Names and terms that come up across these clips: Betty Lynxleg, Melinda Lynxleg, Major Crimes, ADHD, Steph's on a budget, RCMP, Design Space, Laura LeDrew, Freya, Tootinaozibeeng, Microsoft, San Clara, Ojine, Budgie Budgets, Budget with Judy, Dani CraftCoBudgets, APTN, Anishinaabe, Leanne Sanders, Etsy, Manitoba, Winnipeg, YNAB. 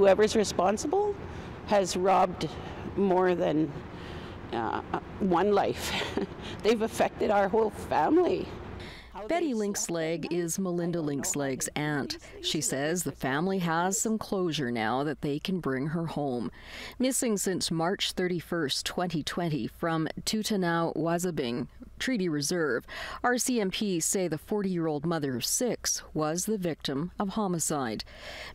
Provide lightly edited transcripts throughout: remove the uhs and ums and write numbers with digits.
whoever's responsible has robbed more than one life. They've affected our whole family. Betty Lynxleg is Melinda Lynxleg's aunt. She says the family has some closure now that they can bring her home. Missing since March 31st, 2020 from Tootinaozibeeng Treaty Reserve, RCMP say the 40-year-old mother of 6 was the victim of homicide.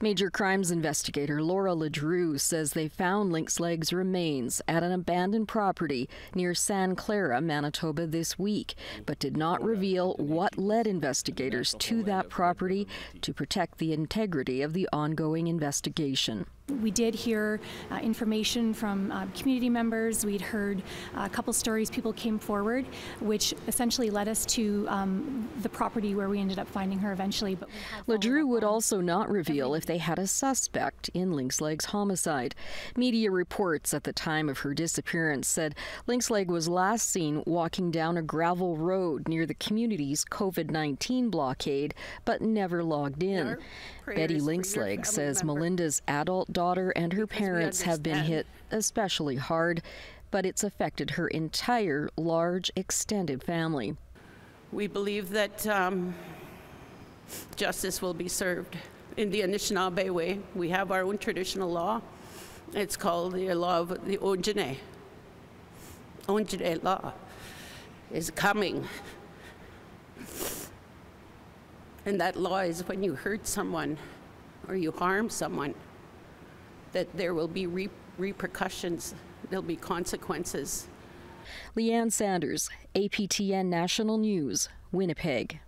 Major crimes investigator Laura LeDrew says they found Lynxleg's remains at an abandoned property near San Clara, Manitoba this week, but did not reveal what led investigators to that property to protect the integrity of the ongoing investigation. We did hear information from community members. We'd heard a couple stories, people came forward, which essentially led us to the property where we ended up finding her eventually. But LeDrew would also not reveal if they had a suspect in Lynxleg's homicide. Media reports at the time of her disappearance said Lynxleg was last seen walking down a gravel road near the community's COVID-19 blockade, but never logged in. Betty Lynxleg says Melinda's adult daughter and her parents have been hit especially hard, but it's affected her entire large extended family. We believe that justice will be served in the Anishinaabe way. We have our own traditional law. It's called the law of the Ojine. Ojine law is coming. And that law is when you hurt someone or you harm someone, that there will be repercussions, there'll be consequences. Leanne Sanders, APTN National News, Winnipeg.